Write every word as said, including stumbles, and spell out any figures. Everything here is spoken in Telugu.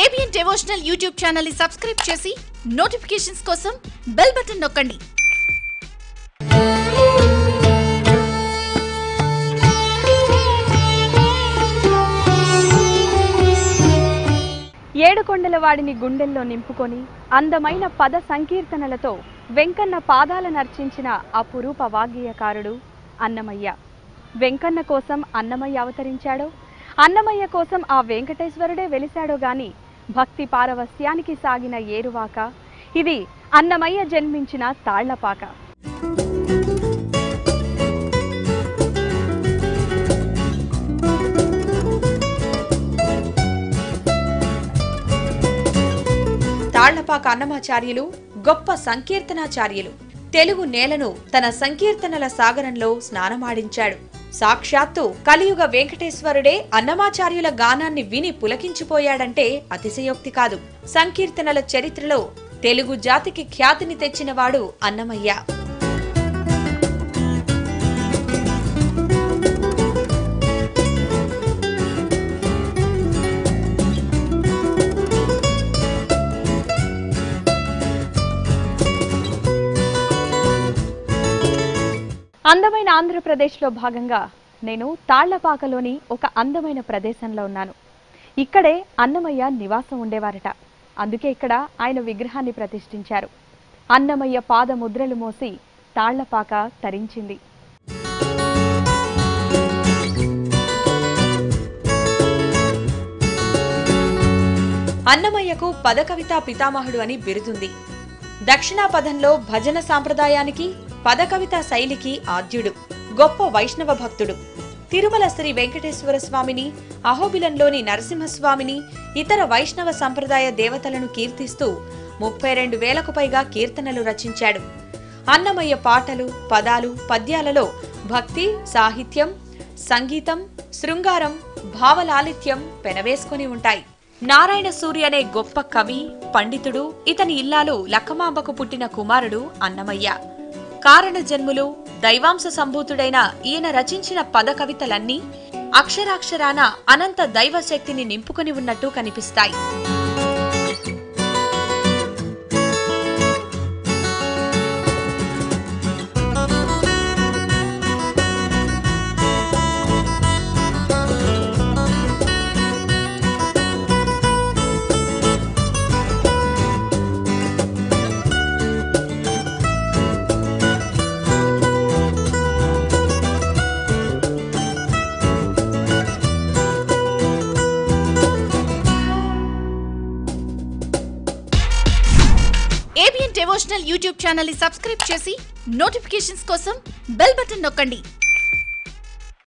A B N Devotional YouTube channel ని సబ్స్క్రైబ్ చేసి నోటిఫికేషన్స్ కోసం బెల్ బటన్ నొక్కండి. ఏడుకొండల వాడిని గుండెల్లో నింపుకొని అందమైన పద సంకీర్తనలతో వెంకన్న పాదాలను అర్చించిన అపురూప వాగ్గేయకారుడు అన్నమయ్య. వెంకన్న కోసం అన్నమయ్య అవతరించాడో, అన్నమయ్య కోసం ఆ వెంకటేశ్వరుడే వెలిశాడో గాని భక్తి పారవస్యానికి సాగిన ఏరువాక ఇది అన్నమయ్య జన్మించిన తాళ్లపాక. తాళ్లపాక అన్నమాచార్యులు గొప్ప సంకీర్తనాచార్యులు. తెలుగు నేలను తన సంకీర్తనల సాగరంలో స్నానమాడించాడు. సాక్షాత్తు కలియుగ వెంకటేశ్వరుడే అన్నమాచార్యుల గానాన్ని విని పులకించిపోయాడంటే అతిశయోక్తి కాదు. సంకీర్తనల చరిత్రలో తెలుగు జాతికి ఖ్యాతిని తెచ్చినవాడు అన్నమయ్య. అందమైన ఆంధ్రప్రదేశ్లో భాగంగా నేను తాళ్లపాకలోని ఒక అందమైన ప్రదేశంలో ఉన్నాను. ఇక్కడే అన్నమయ్య నివాసం ఉండేవారట. అందుకే ఇక్కడ ఆయన విగ్రహాన్ని ప్రతిష్ఠించారు. అన్నమయ్య పాద ముద్రలు మోసి తాళ్లపాక తరించింది. అన్నమయ్యకు పదకవితా పితామహుడు అని బిరుదుంది. దక్షిణాపథంలో భజన సాంప్రదాయానికి, పదకవిత శైలికి ఆద్యుడు, గొప్ప వైష్ణవ భక్తుడు. తిరుమల శ్రీ వెంకటేశ్వర స్వామిని, అహోబిలంలోని నరసింహస్వామిని, ఇతర వైష్ణవ సంప్రదాయ దేవతలను కీర్తిస్తూ ముప్పై రెండు వేలకు పైగా కీర్తనలు రచించాడు. అన్నమయ్య పాటలు, పదాలు, పద్యాలలో భక్తి, సాహిత్యం, సంగీతం, శృంగారం, భావలాలిత్యం పెనవేసుకుని ఉంటాయి. నారాయణ సూర్య అనే గొప్ప కవి, పండితుడు. ఇతని ఇల్లాలు లక్కమాంబకు పుట్టిన కుమారుడు అన్నమయ్య. కారణ జన్ములు దైవాంశ సంభూతుడైన ఈయన రచించిన పద కవితలన్నీ అక్షరాక్షరాన అనంత దైవశక్తిని నింపుకొని ఉన్నట్టు కనిపిస్తాయి. A B N Devotional YouTube channel ని సబ్స్క్రైబ్ చేసి నోటిఫికేషన్స్ కోసం బెల్ బటన్ నొక్కండి.